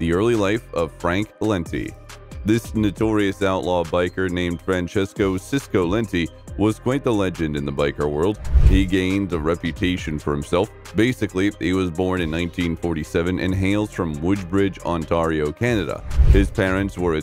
The Early Life of Frank Lenti. This notorious outlaw biker named Francesco Cisco Lenti was quite the legend in the biker world. He gained a reputation for himself. Basically, he was born in 1947 and hails from Woodbridge, Ontario, Canada. His parents were